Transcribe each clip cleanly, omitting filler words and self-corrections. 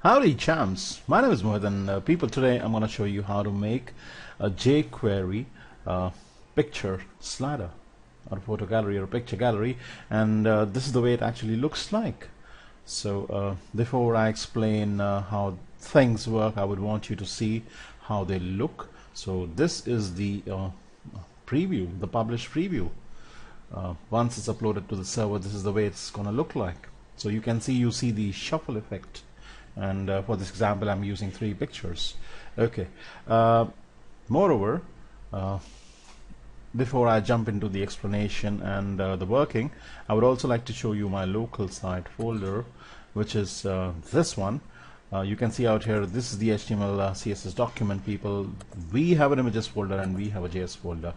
Howdy champs, my name is Mohit and people, today I'm going to show you how to make a jQuery picture slider or photo gallery or picture gallery, and this is the way it actually looks like. So before I explain how things work, I would want you to see how they look. So this is the preview, the published preview. Once it's uploaded to the server, this is the way it's going to look like. So you can see, you see the shuffle effect. And for this example, I'm using 3 pictures. Okay. Moreover, before I jump into the explanation and the working, I would also like to show you my local site folder, which is this one. You can see out here, this is the HTML CSS document, people. We have an images folder and we have a JS folder.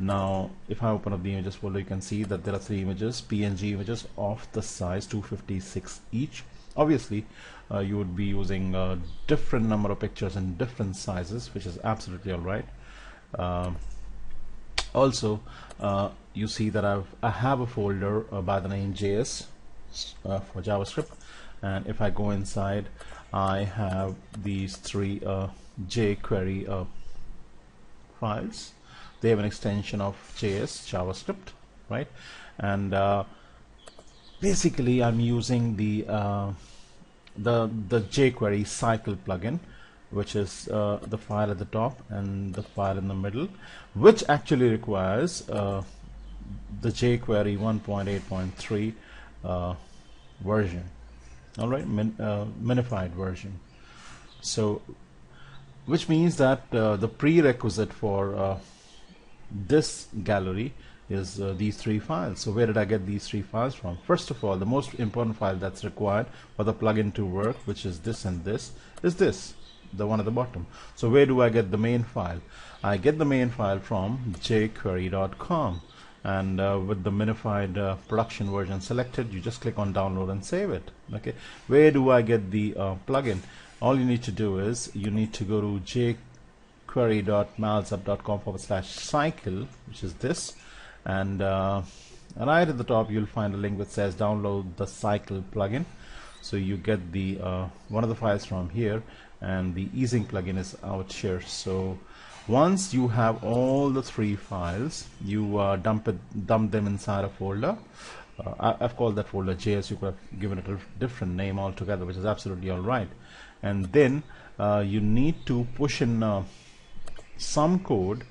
Now, if I open up the images folder, you can see that there are 3 images, PNG images of the size 256 each. Obviously, you would be using a different number of pictures in different sizes, which is absolutely alright. Also, you see that I have a folder by the name JS for JavaScript, and if I go inside, I have these 3 jQuery files. They have an extension of JS, JavaScript, right? And basically, I'm using the jQuery Cycle Plugin, which is the file at the top and the file in the middle, which actually requires the jQuery 1.8.3 version. All right, minified version. So, which means that the prerequisite for this gallery is these 3 files. So where did I get these 3 files from? First of all, the most important file that's required for the plugin to work, which is this, and this is this, the one at the bottom. So where do I get the main file? I get the main file from jquery.com, and with the minified production version selected, you just click on download and save it. Okay, where do I get the plugin? All you need to do is you need to go to jquery.malsup.com/cycle, which is this. And right at the top, you'll find a link that says download the cycle plugin. So you get the one of the files from here, and the easing plugin is out here. So once you have all the 3 files, you dump them inside a folder. I've called that folder JS. You could have given it a different name altogether, which is absolutely all right. And then you need to push in some code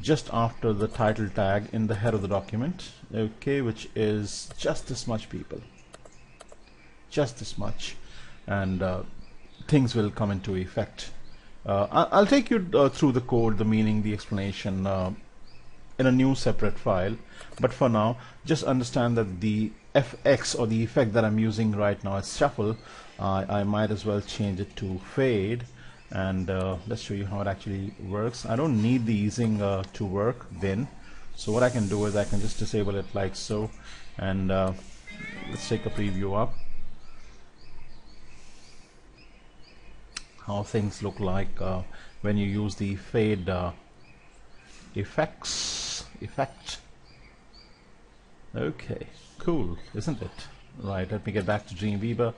just after the title tag in the head of the document, okay, which is just this much, people, just this much, and things will come into effect. I'll take you through the code, the meaning, the explanation in a new separate file, but for now just understand that the FX or the effect that I'm using right now is shuffle. I might as well change it to fade. And let's show you how it actually works. I don't need the easing to work then, so what I can do is I can just disable it like so, and let's take a preview up how things look like when you use the fade effect. Okay, cool, isn't it? Right, let me get back to Dreamweaver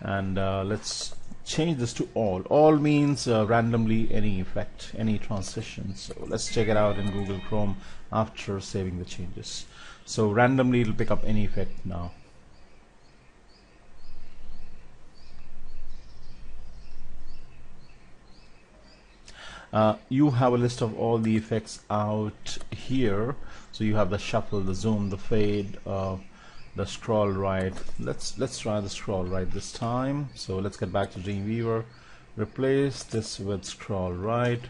and let's change this to all. All means randomly any effect, any transition. So let's check it out in Google Chrome after saving the changes. So randomly it'll pick up any effect now. You have a list of all the effects out here. So you have the shuffle, the zoom, the fade, the scroll right. Let's try the scroll right this time. So let's get back to Dreamweaver, replace this with scroll right,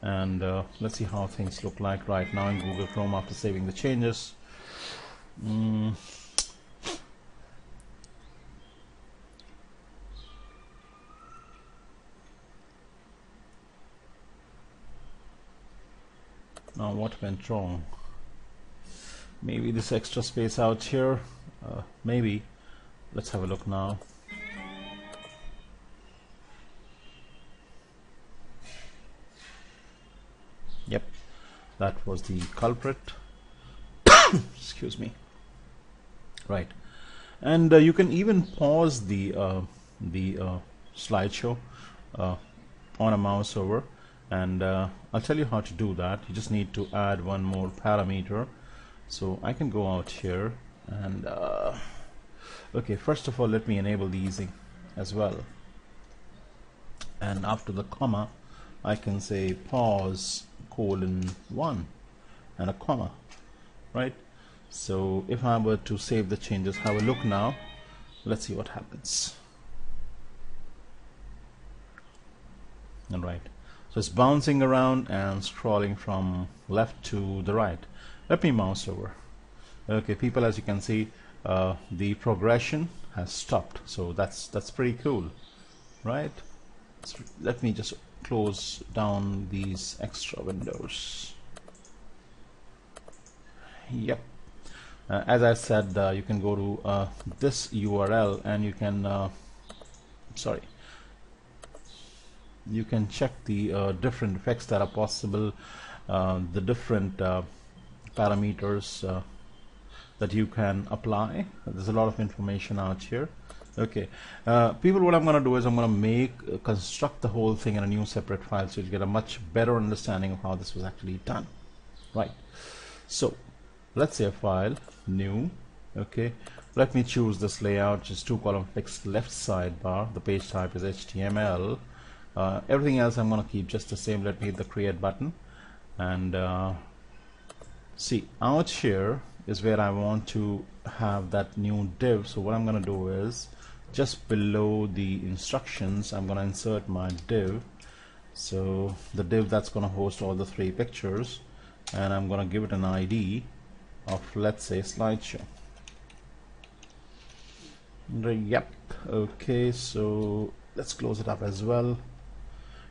and let's see how things look like right now in Google Chrome after saving the changes. Now what went wrong? Maybe this extra space out here, maybe. Let's have a look now. Yep, that was the culprit. Excuse me. Right, and you can even pause the slideshow on a mouse over, and I'll tell you how to do that. You just need to add one more parameter. So I can go out here and okay, first of all let me enable the easing as well, and after the comma I can say pause colon 1 and a comma, right? So if I were to save the changes, have a look now, let's see what happens. Alright, so it's bouncing around and scrolling from left to the right. Let me mouse over. Okay people, as you can see, the progression has stopped, so that's pretty cool, right? So let me just close down these extra windows. Yep. As I said, you can go to this URL and you can you can check the different effects that are possible, the different parameters that you can apply. There's a lot of information out here. Okay, people, what I'm gonna do is I'm gonna construct the whole thing in a new separate file, so you'll get a much better understanding of how this was actually done, right? So let's say a file, new. Okay, let me choose this layout, which is 2-column fixed left sidebar. The page type is HTML. Everything else I'm gonna keep just the same. Let me hit the create button, and see, out here is where I want to have that new div. So what I'm gonna do is just below the instructions I'm gonna insert my div, so the div that's gonna host all the 3 pictures, and I'm gonna give it an ID of, let's say, slideshow. Yep. Okay, so let's close it up as well,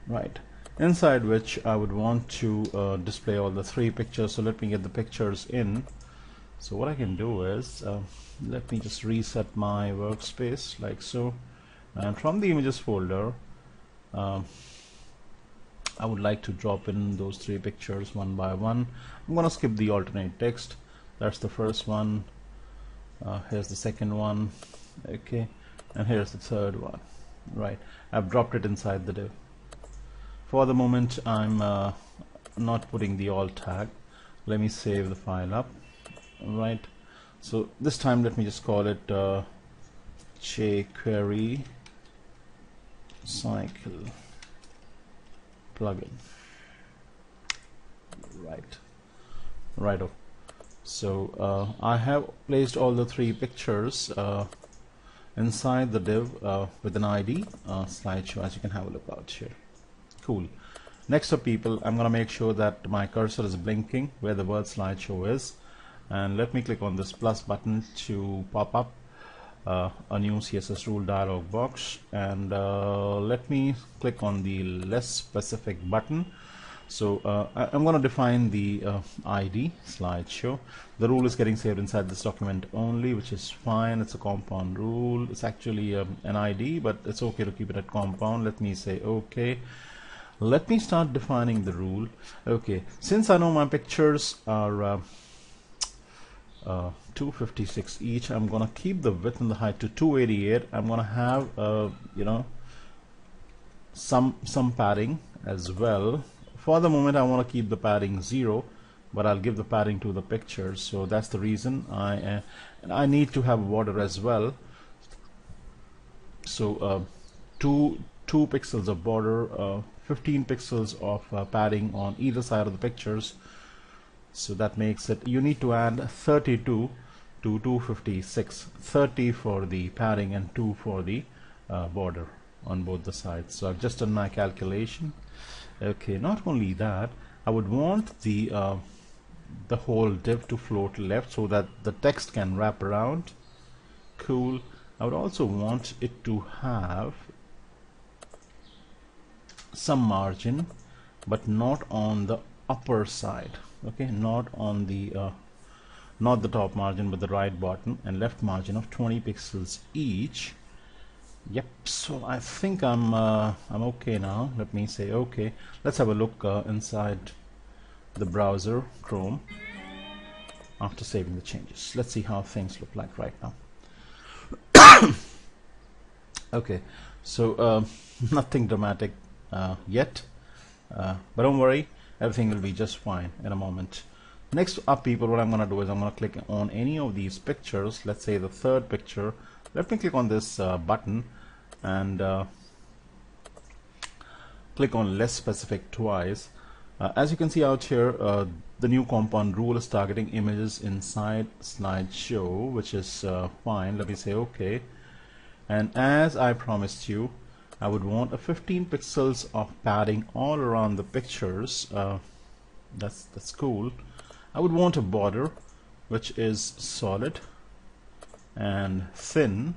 right? Inside which I would want to display all the 3 pictures. So let me get the pictures in. So what I can do is let me just reset my workspace like so, and from the images folder I would like to drop in those 3 pictures one by one. I'm gonna skip the alternate text. That's the first one, here's the second one, okay, and here's the third one, right? I've dropped it inside the div. For the moment I'm not putting the alt tag. Let me save the file up, right? So this time let me just call it jQuery Cycle Plugin, right? Righto. So I have placed all the 3 pictures inside the div with an ID slideshow, as you can have a look out here. Cool. Next up people, I'm gonna make sure that my cursor is blinking where the word slideshow is, and let me click on this plus button to pop up a new CSS rule dialog box, and let me click on the less specific button. So I'm going to define the ID slideshow. The rule is getting saved inside this document only, which is fine. It's a compound rule. It's actually an ID, but it's okay to keep it at compound. Let me say okay. Let me start defining the rule. Okay, since I know my pictures are 256 each, I'm gonna keep the width and the height to 288. I'm gonna have you know, some padding as well. For the moment I want to keep the padding 0, but I'll give the padding to the pictures, so that's the reason. I need to have border as well, so 2 pixels of border, 15 pixels of padding on either side of the pictures, so that makes it, you need to add 32 to 256, 30 for the padding and 2 for the border on both the sides. So I've just done my calculation. Okay, not only that, I would want the whole div to float left so that the text can wrap around. Cool. I would also want it to have some margin, but not on the upper side. Okay, not on the not the top margin, but the right bottom and left margin of 20 pixels each. Yep. So I think I'm okay now. Let me say okay. Let's have a look inside the browser Chrome after saving the changes. Let's see how things look like right now. Okay, So nothing dramatic yet, but don't worry, everything will be just fine in a moment. Next up, people, what I'm gonna do is I'm gonna click on any of these pictures. Let's say the third picture. Let me click on this button and click on less specific twice. As you can see out here, the new compound rule is targeting images inside slideshow, which is fine. Let me say okay. And as I promised you, I would want a 15 pixels of padding all around the pictures. That's cool. I would want a border which is solid and thin,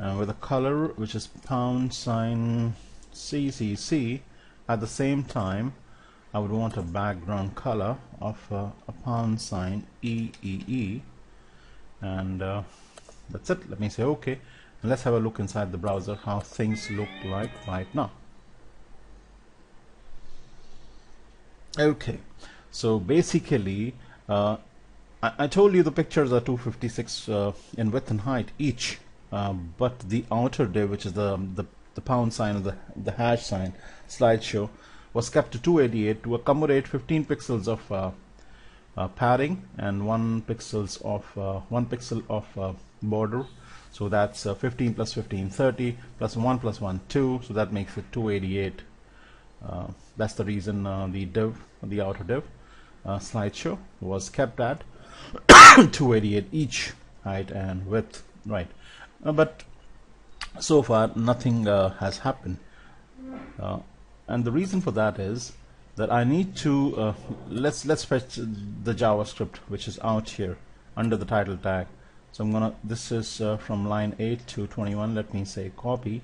with a color which is $#CCC. At the same time, I would want a background color of a $EEE, and that's it. Let me say OK. And let's have a look inside the browser how things look like right now. Okay, so basically I told you the pictures are 256 in width and height each, but the outer div, which is the pound sign or the hash sign slideshow, was kept to 288 to accommodate 15 pixels of padding and 1 pixel of border. So that's 15 plus 15, 30 plus 1, 2. So that makes it 288. That's the reason the div, the outer div slideshow was kept at 288 each, height and width, right? But so far nothing has happened, and the reason for that is that I need to let's fetch the JavaScript which is out here under the title tag. So I'm gonna, this is from line 8 to 21. Let me say copy.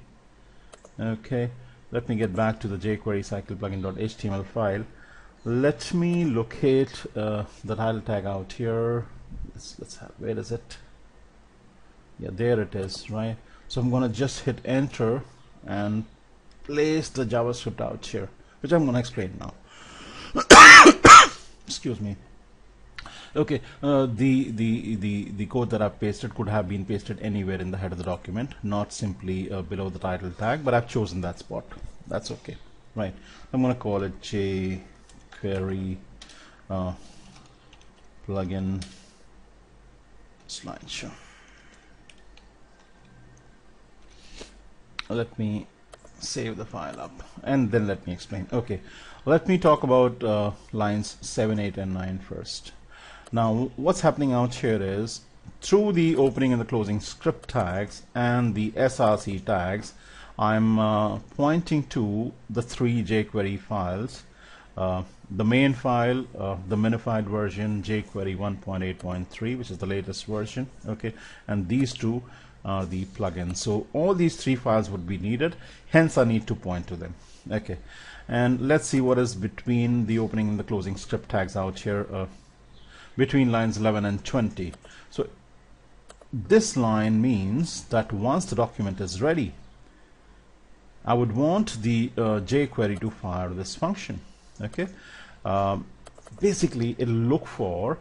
Okay, let me get back to the jQuery cycle plugin.html file. Let me locate the title tag out here. Let's have, where is it? Yeah, there it is, right? So I'm gonna just hit enter and place the JavaScript out here, which I'm gonna explain now. Excuse me. Okay, the code that I've pasted could have been pasted anywhere in the head of the document, not simply below the title tag, but I've chosen that spot. That's okay, right? I'm gonna call it jQuery plugin slideshow. Let me save the file up and then let me explain. Okay, let me talk about lines 7, 8, and 9 first. Now what's happening out here is, through the opening and the closing script tags and the src tags, I'm pointing to the 3 jQuery files, the main file, the minified version, jQuery 1.8.3, which is the latest version, okay, and these two are the plugins. So all these 3 files would be needed, hence I need to point to them. Okay, and let's see what is between the opening and the closing script tags out here, between lines 11 and 20. So this line means that once the document is ready, I would want the jQuery to fire this function. Okay, basically it'll look for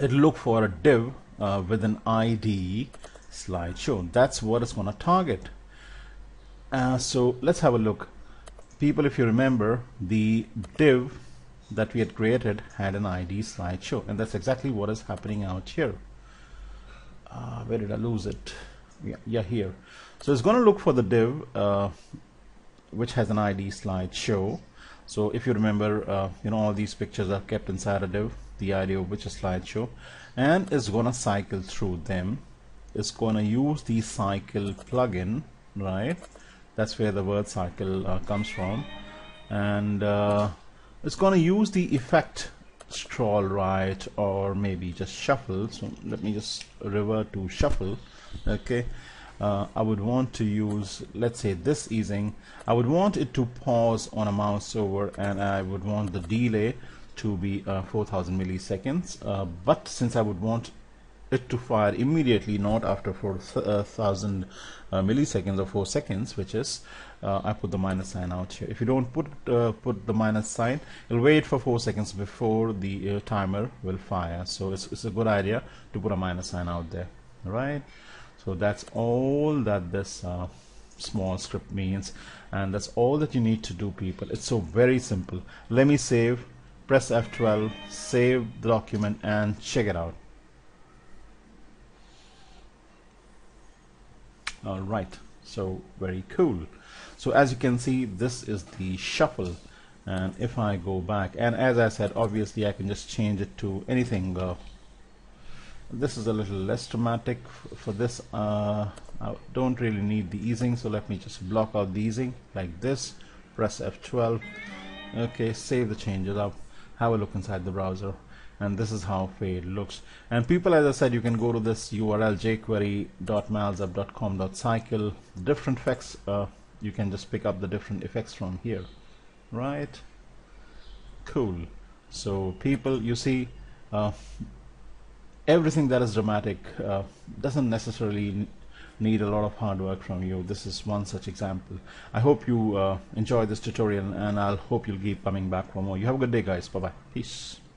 a div with an ID slideshow. That's what it's gonna target. So let's have a look, people. If you remember, the div that we had created had an ID slideshow, and that's exactly what is happening out here. Where did I lose it? Yeah, here. So it's going to look for the div which has an ID slideshow. So if you remember, you know, all these pictures are kept inside a div, the ID of which is slideshow, and it's going to cycle through them. It's going to use the cycle plugin, right? That's where the word cycle comes from, and it's going to use the effect scroll right, or maybe just shuffle. So let me just revert to shuffle. Okay, I would want to use, let's say, this easing. I would want it to pause on a mouse over, and I would want the delay to be 4000 milliseconds, but since I would want it to fire immediately, not after 4000 milliseconds or 4 seconds, which is I put the minus sign out here. If you don't put the minus sign, it'll wait for 4 seconds before the timer will fire. So it's a good idea to put a minus sign out there, right? So So that's all that this small script means, and that's all that you need to do, people. It's so very simple. Let me save, press F12, save the document, and check it out. All right, so very cool. So as you can see, this is the shuffle, and if I go back, and as I said, obviously I can just change it to anything. This is a little less dramatic for this. I don't really need the easing, so let me just block out the easing like this. Press F12. Okay, save the changes up, have a look inside the browser, and this is how it looks. And people, as I said, you can go to this URL, jquery.malsup.com/cycle, different effects. You can just pick up the different effects from here, right? Cool. So people, you see, everything that is dramatic doesn't necessarily need a lot of hard work from you. This is one such example. I hope you enjoy this tutorial, and I'll hope you'll keep coming back for more. You have a good day, guys. Bye bye. Peace.